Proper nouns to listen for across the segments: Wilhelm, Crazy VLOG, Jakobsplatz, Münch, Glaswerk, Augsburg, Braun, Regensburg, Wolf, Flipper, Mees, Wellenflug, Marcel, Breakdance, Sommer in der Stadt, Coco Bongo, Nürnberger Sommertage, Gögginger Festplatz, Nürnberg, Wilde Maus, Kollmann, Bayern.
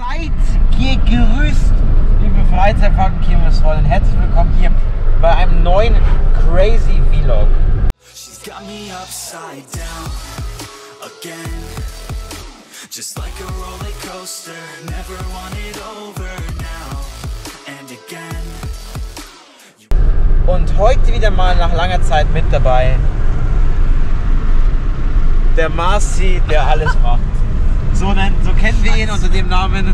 Seid gegrüßt, liebe Freizeitfahrer-Kirmes-Freunde. Herzlich willkommen hier bei einem neuen Crazy VLOG. Und heute wieder mal nach langer Zeit mit dabei der Marcel, der alles macht. So kennen wir ihn unter dem Namen.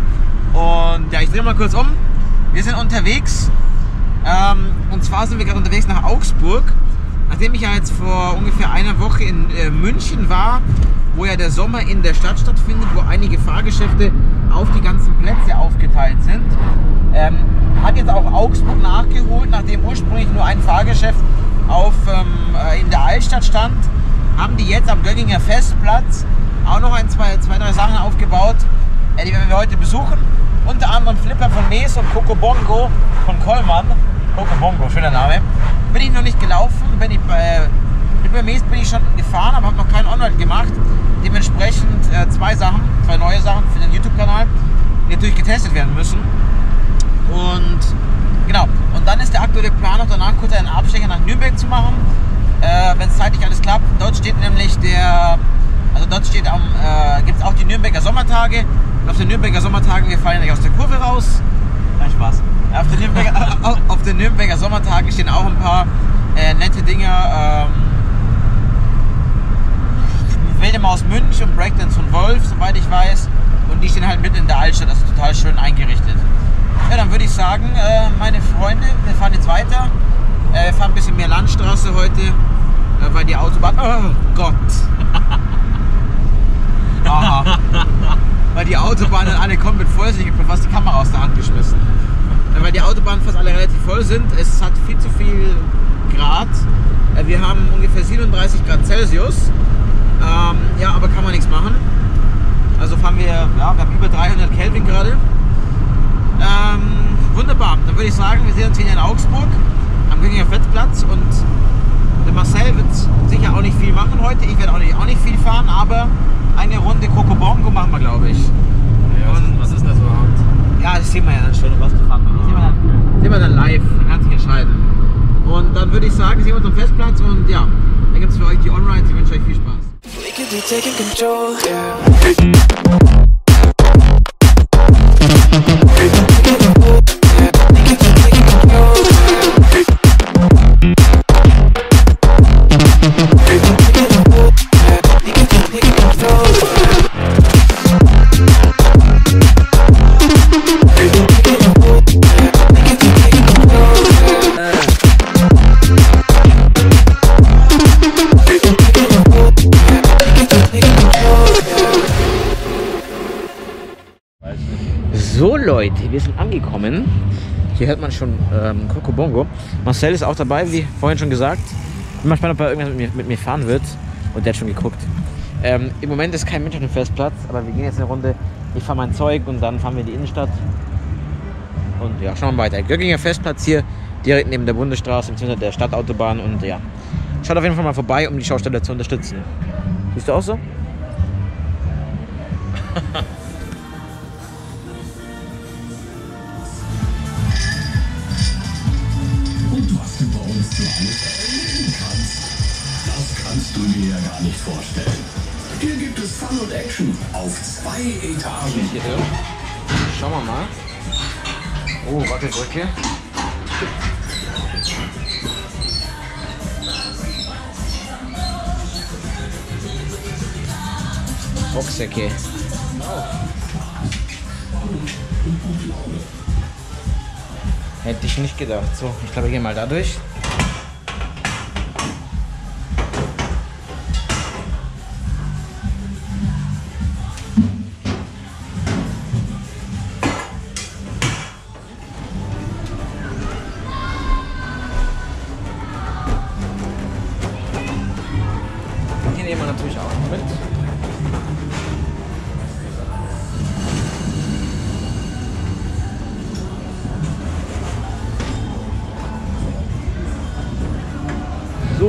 Und ja, ich drehe mal kurz um. Wir sind unterwegs. Und zwar sind wir gerade unterwegs nach Augsburg. Nachdem ich ja jetzt vor ungefähr einer Woche in München war, wo ja der Sommer in der Stadt stattfindet, wo einige Fahrgeschäfte auf die ganzen Plätze aufgeteilt sind, hat jetzt auch Augsburg nachgeholt, nachdem ursprünglich nur ein Fahrgeschäft auf, in der Altstadt stand, haben die jetzt am Gögginger Festplatz auch noch zwei, drei Sachen aufgebaut, die werden wir heute besuchen. Unter anderem Flipper von Mees und Coco Bongo von Kollmann. Coco Bongo, schöner Name. Bin ich noch nicht gelaufen, über Mees bin ich schon gefahren, aber habe noch keinen Online gemacht. Dementsprechend zwei neue Sachen für den YouTube-Kanal, die natürlich getestet werden müssen. Und genau, und dann ist der aktuelle Plan noch danach kurz einen Abstecher nach Nürnberg zu machen, wenn es zeitlich alles klappt. Dort steht nämlich der... Also dort gibt es auch die Nürnberger Sommertage. Und auf den Nürnberger Sommertagen, wir fallen nicht aus der Kurve raus. Nein, Spaß. Auf den Nürnberger Sommertagen stehen auch ein paar nette Dinger. Wilde Maus Münch und Breakdance von Wolf, soweit ich weiß. Und die stehen halt mitten in der Altstadt, das ist total schön eingerichtet. Ja, dann würde ich sagen, meine Freunde, wir fahren jetzt weiter. Wir fahren ein bisschen mehr Landstraße heute, weil die Autobahn... Oh Gott! Aha. Weil die Autobahnen alle komplett voll sind. Ich habe fast die Kamera aus der Hand geschmissen. Weil die Autobahnen fast alle relativ voll sind. Es hat viel zu viel Grad. Wir haben ungefähr 37 Grad Celsius. Ja, aber kann man nichts machen. Also fahren wir, ja, wir haben über 300 Kelvin gerade. Wunderbar. Dann würde ich sagen, wir sehen uns hier in Augsburg am Gögginger Festplatz. Und der Marcel wird sicher auch nicht viel machen heute. Ich werde auch nicht viel fahren, aber eine Runde Coco Bongo machen wir, glaube ich. Ja, und was ist das überhaupt? Ja, das sehen wir ja dann schon. Was du fahren willst. Das sehen wir dann live. Man kann sich entscheiden. Und dann würde ich sagen, sehen wir uns am Festplatz. Und ja, dann gibt es für euch die On-Rides. Ich wünsche euch viel Spaß. So Leute, wir sind angekommen. Hier hört man schon Coco Bongo. Marcel ist auch dabei, wie vorhin schon gesagt. Ich bin mal gespannt, ob er irgendwas mit mir fahren wird. Und der hat schon geguckt. Im Moment ist kein Mensch auf dem Festplatz, aber wir gehen jetzt eine Runde. Ich fahre mein Zeug und dann fahren wir in die Innenstadt. Und ja, schauen wir weiter. Gögginger Festplatz hier, direkt neben der Bundesstraße bzw. der Stadtautobahn. Und ja, schaut auf jeden Fall mal vorbei, um die Schaustelle zu unterstützen. Siehst du auch so? Vorstellen. Hier gibt es Fun und Action auf 2 Etagen. Schauen wir mal. Oh, Wackelbrücke. Boxsäcke. Hätte ich nicht gedacht. So, ich glaube, ich gehe mal da durch.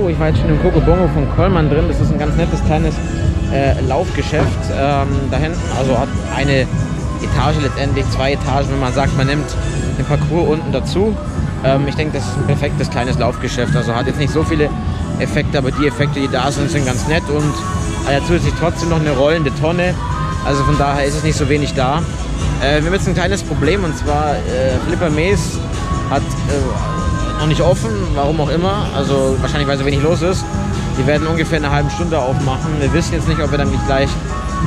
Ich war jetzt schon im Coco Bongo von Kollmann drin. Das ist ein ganz nettes kleines Laufgeschäft da hinten. Also hat eine Etage letztendlich, 2 Etagen, wenn man sagt, man nimmt den Parcours unten dazu. Ich denke, das ist ein perfektes kleines Laufgeschäft. Also hat jetzt nicht so viele Effekte, aber die Effekte, die da sind, sind ganz nett. Und er hat zusätzlich trotzdem noch eine rollende Tonne. Also von daher ist es nicht so wenig da. Wir haben jetzt ein kleines Problem, und zwar Flipper Mees hat noch nicht offen, warum auch immer. Also wahrscheinlich, weil so wenig los ist. Die werden ungefähr in einer halben Stunde aufmachen. Wir wissen jetzt nicht, ob wir dann gleich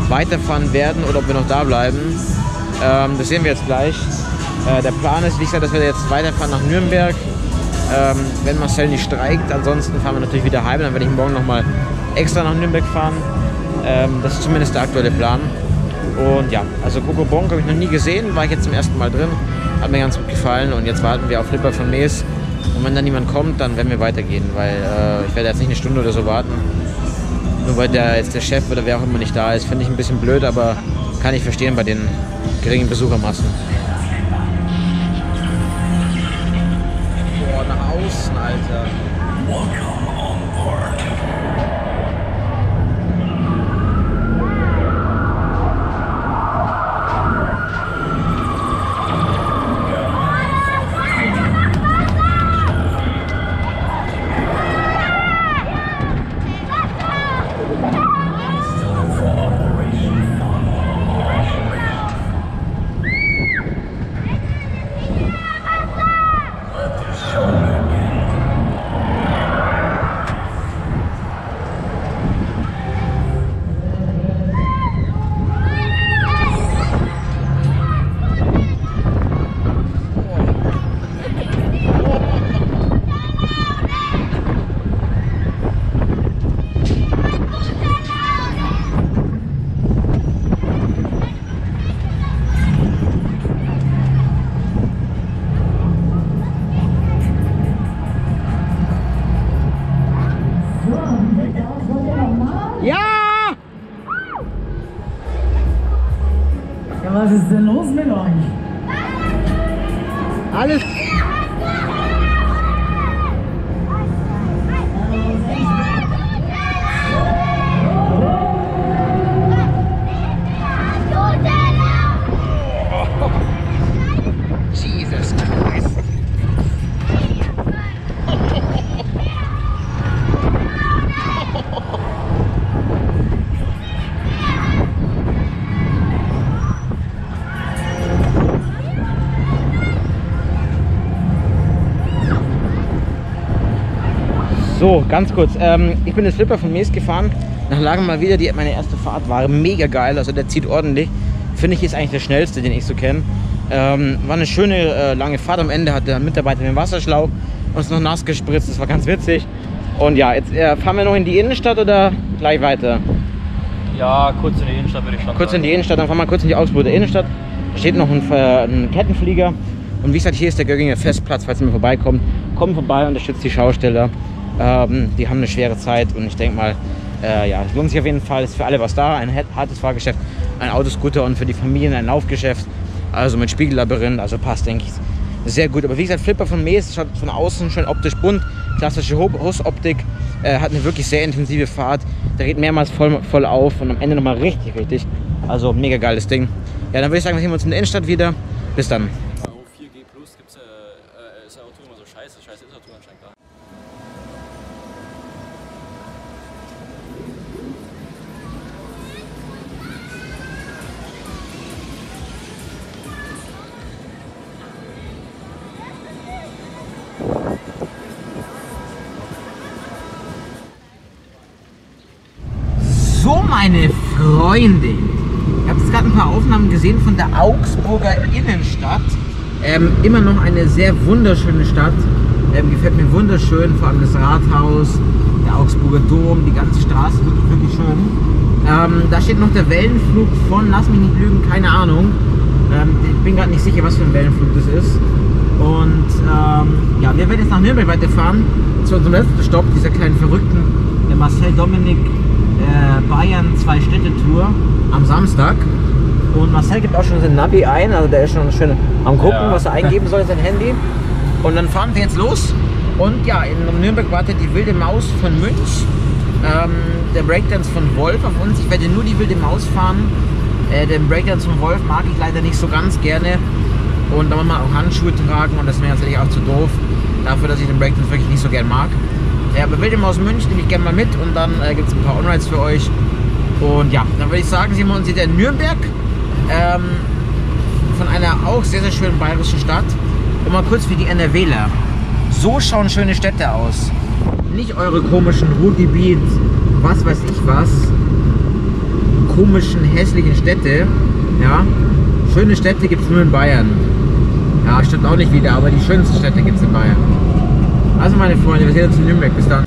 weiterfahren werden oder ob wir noch da bleiben. Das sehen wir jetzt gleich. Der Plan ist, wie gesagt, dass wir jetzt weiterfahren nach Nürnberg, wenn Marcel nicht streikt. Ansonsten fahren wir natürlich wieder heim, dann werde ich morgen nochmal extra nach Nürnberg fahren. Das ist zumindest der aktuelle Plan. Und ja, also Coco Bongo habe ich noch nie gesehen, war ich jetzt zum ersten Mal drin, hat mir ganz gut gefallen, und jetzt warten wir auf Flipper von Mees. Und wenn da niemand kommt, dann werden wir weitergehen, weil ich werde jetzt nicht eine Stunde oder so warten. Nur weil jetzt der Chef oder wer auch immer nicht da ist, finde ich ein bisschen blöd, aber kann ich verstehen bei den geringen Besuchermassen. Boah, nach außen, Alter. Was ist denn los mit euch? Alles. So, ganz kurz. Ich bin den Flipper von Mees gefahren. Nach langem mal wieder. Meine erste Fahrt war mega geil. Also der zieht ordentlich. Finde ich, ist eigentlich der schnellste, den ich so kenne. War eine schöne lange Fahrt. Am Ende hat der Mitarbeiter den Wasserschlauch uns noch nass gespritzt. Das war ganz witzig. Und ja, jetzt fahren wir noch in die Innenstadt oder gleich weiter? Ja, kurz in die Innenstadt würde ich schon. Kurz in die Innenstadt. Dann fahren wir kurz in die Augsburg der Innenstadt. Da steht noch ein Kettenflieger. Und wie gesagt, hier ist der Gögginger Festplatz. Falls ihr mal vorbeikommt, kommt vorbei, unterstützt die Schausteller. Die haben eine schwere Zeit, und ich denke mal, ja, es lohnt sich auf jeden Fall. Ist für alle was da, ein hartes Fahrgeschäft, ein Autoscooter und für die Familien ein Laufgeschäft, also mit Spiegellabyrinth, also passt, denke ich, sehr gut. Aber wie gesagt, Flipper von Mees schaut von außen schön optisch bunt, klassische Hausoptik, hat eine wirklich sehr intensive Fahrt, der geht mehrmals voll auf und am Ende nochmal richtig, also mega geiles Ding. Ja, dann würde ich sagen, wir sehen uns in der Innenstadt wieder, bis dann. So, meine Freunde, ich habe jetzt gerade ein paar Aufnahmen gesehen von der Augsburger Innenstadt. Immer noch eine sehr wunderschöne Stadt, gefällt mir wunderschön, vor allem das Rathaus, der Augsburger Dom, die ganze Straße, wirklich, wirklich schön. Da steht noch der Wellenflug von, lass mich nicht lügen, keine Ahnung. Ich bin gerade nicht sicher, was für ein Wellenflug das ist. Und ja, wir werden jetzt nach Nürnberg weiterfahren, zu unserem letzten Stopp, dieser kleinen Verrückten, der Marcel Dominik Bayern 2-Städte-Tour am Samstag. Und Marcel gibt auch schon sein Navi ein, also der ist schon schön am gucken, ja, was er eingeben soll in sein Handy. Und dann fahren wir jetzt los. Und ja, in Nürnberg wartet die Wilde Maus von Münch, der Breakdance von Wolf auf uns. Ich werde nur die Wilde Maus fahren. Den Breakdance von Wolf mag ich leider nicht so ganz gerne. Und da muss man auch Handschuhe tragen und das ist mir natürlich auch zu doof. Dafür, dass ich den Breakdance wirklich nicht so gern mag. Aber Wilhelm aus Münch nehme ich gerne mal mit und dann gibt es ein paar On-Rides für euch. Und ja, dann würde ich sagen, sehen wir uns wieder in Nürnberg. Von einer auch sehr, sehr schönen bayerischen Stadt. Und mal kurz für die NRWler. So schauen schöne Städte aus. Nicht eure komischen Ruhrgebiet, was weiß ich was. Komischen, hässlichen Städte. Ja, schöne Städte gibt es nur in Bayern. Ja, stimmt auch nicht wieder, aber die schönsten Städte gibt es in Bayern. Also meine Freunde, wir sehen uns in Nürnberg. Bis dann.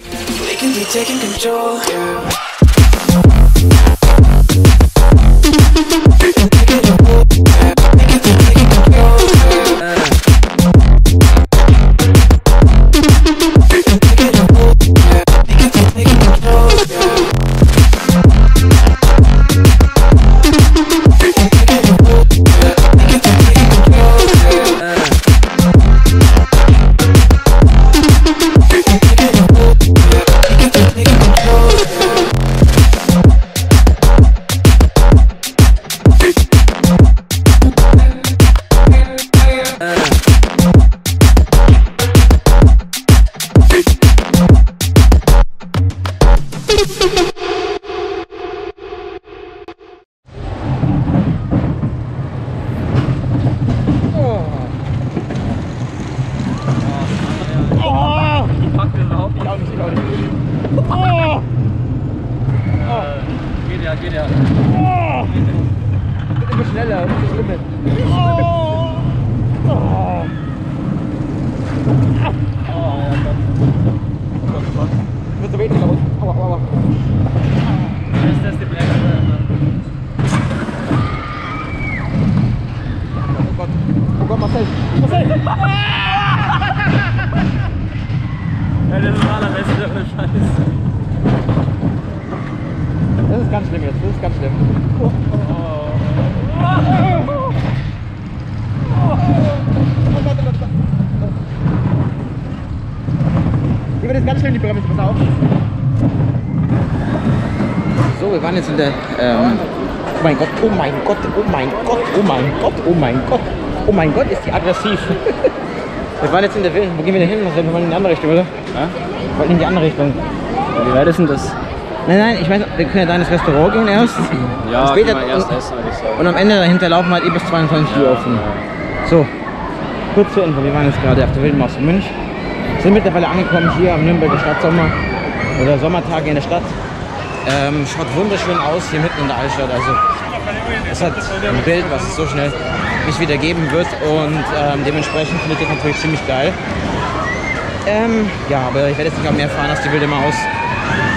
Jetzt in der, oh mein Gott, oh mein Gott, oh mein Gott, oh mein Gott, oh mein Gott, oh mein Gott, ist die aggressiv. Wir waren jetzt in der, wo gehen wir denn hin? Wir wollen in die andere Richtung, oder? Ja? Wir wollten in die andere Richtung. Ja, wie weit ist denn das? Nein, nein, ich meine, wir können ja da ins Restaurant gehen erst. Ja, und später erst essen, würde ich sagen. Und am Ende dahinter laufen wir halt eh bis 22 Uhr offen. Ja. So, kurz zur Info, wir waren jetzt gerade auf der Wilde Maus in Münch. Sind mittlerweile angekommen hier am Nürnberger Stadtsommer oder Sommertage in der Stadt. Schaut wunderschön aus hier mitten in der Altstadt, also es hat ein Bild, was es so schnell nicht wieder geben wird und dementsprechend finde ich das natürlich ziemlich geil. Ja, aber ich werde jetzt nicht mehr fahren als die Wilde Maus,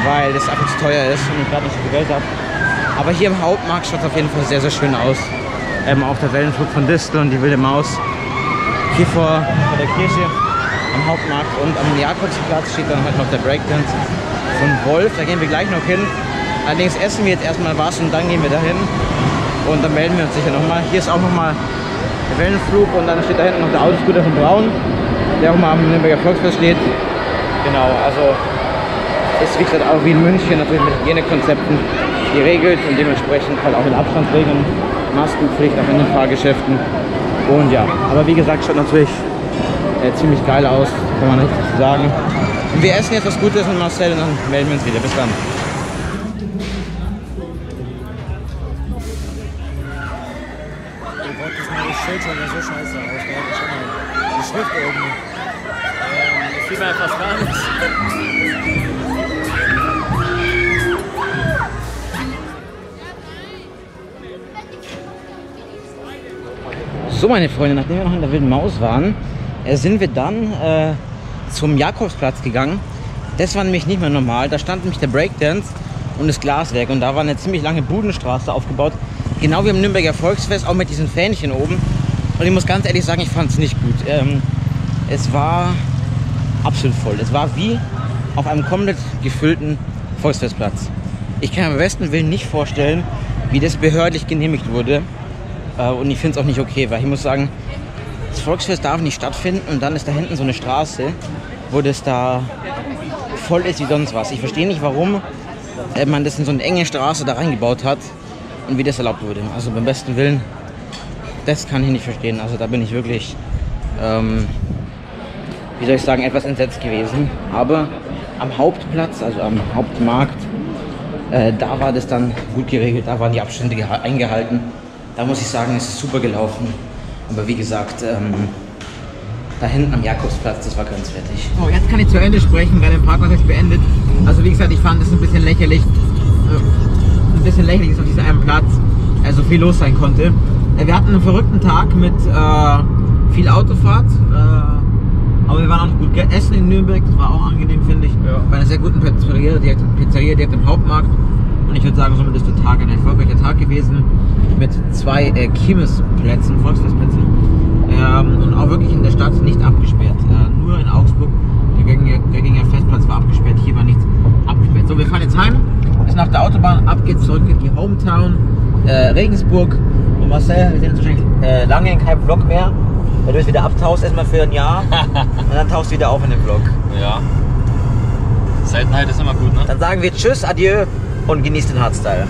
weil das einfach zu teuer ist und ich gerade nicht so viel Geld habe. Aber hier im Hauptmarkt schaut es auf jeden Fall sehr, sehr schön aus. Auch der Wellenflug von Distel und die Wilde Maus hier vor der Kirche am Hauptmarkt und am Jakobsplatz steht dann halt noch der Breakdance von Wolf, da gehen wir gleich noch hin. Allerdings essen wir jetzt erstmal was und dann gehen wir dahin und dann melden wir uns sicher nochmal. Hier ist auch nochmal der Wellenflug und dann steht da hinten noch der Autoscooter von Braun, der auch mal am Nürnberger Volksfest steht. Genau, also ist wie gesagt auch wie in München natürlich mit Hygienekonzepten geregelt und dementsprechend halt auch mit Abstandsregeln, Maskenpflicht auch in den Fahrgeschäften und ja, aber wie gesagt schaut natürlich ziemlich geil aus, kann man richtig sagen. Und wir essen jetzt was Gutes mit Marcel und dann melden wir uns wieder. Bis dann. Ich wollte das neue Schild schon so scheiße aus. Die Schrift irgendwie. Das sieht man ja fast gar nicht. So meine Freunde, nachdem wir noch in der Wilden Maus waren, sind wir dann zum Jakobsplatz gegangen. Das war nämlich nicht mehr normal. Da stand nämlich der Breakdance und das Glaswerk. Und da war eine ziemlich lange Budenstraße aufgebaut. Genau wie am Nürnberger Volksfest, auch mit diesen Fähnchen oben. Und ich muss ganz ehrlich sagen, ich fand es nicht gut. Es war absolut voll. Es war wie auf einem komplett gefüllten Volksfestplatz. Ich kann mir am besten Willen nicht vorstellen, wie das behördlich genehmigt wurde. Und ich finde es auch nicht okay, weil ich muss sagen, das Volksfest darf nicht stattfinden und dann ist da hinten so eine Straße, wo das da voll ist wie sonst was. Ich verstehe nicht, warum man das in so eine enge Straße da reingebaut hat. und wie das erlaubt wurde. Also beim besten Willen, das kann ich nicht verstehen. Also da bin ich wirklich, wie soll ich sagen, etwas entsetzt gewesen. Aber am Hauptplatz, also am Hauptmarkt, da war das dann gut geregelt, da waren die Abstände eingehalten. Da muss ich sagen, es ist super gelaufen. Aber wie gesagt, da hinten am Jakobsplatz, das war grenzwertig. Oh, jetzt kann ich zu Ende sprechen, weil der Parkplatz ist beendet. Also wie gesagt, ich fand es ein bisschen lächerlich. Ein bisschen lächerlich ist auf diesem einen Platz, so viel los sein konnte. Wir hatten einen verrückten Tag mit viel Autofahrt. Aber wir waren auch gut gegessen in Nürnberg, das war auch angenehm, finde ich. Ja. Bei einer sehr guten Pizzeria direkt im Hauptmarkt. Und ich würde sagen, somit ist der Tag ein erfolgreicher Tag gewesen. Mit 2 Kirmesplätzen, Volksfestplätzen. Und auch wirklich in der Stadt nicht abgesperrt. Nur in Augsburg, der Gögginger Festplatz war abgesperrt, hier war nichts abgesperrt. So, wir fahren jetzt heim, bis nach der Autobahn, ab geht's zurück in die Hometown, Regensburg und Marcel. Wir sehen uns wahrscheinlich lange in keinem Vlog mehr. Weil du jetzt wieder abtauchst, erstmal für ein Jahr und dann tauchst du wieder auf in den Vlog. Ja. Seltenheit ist immer gut, ne? Dann sagen wir Tschüss, Adieu und genießt den Hardstyle.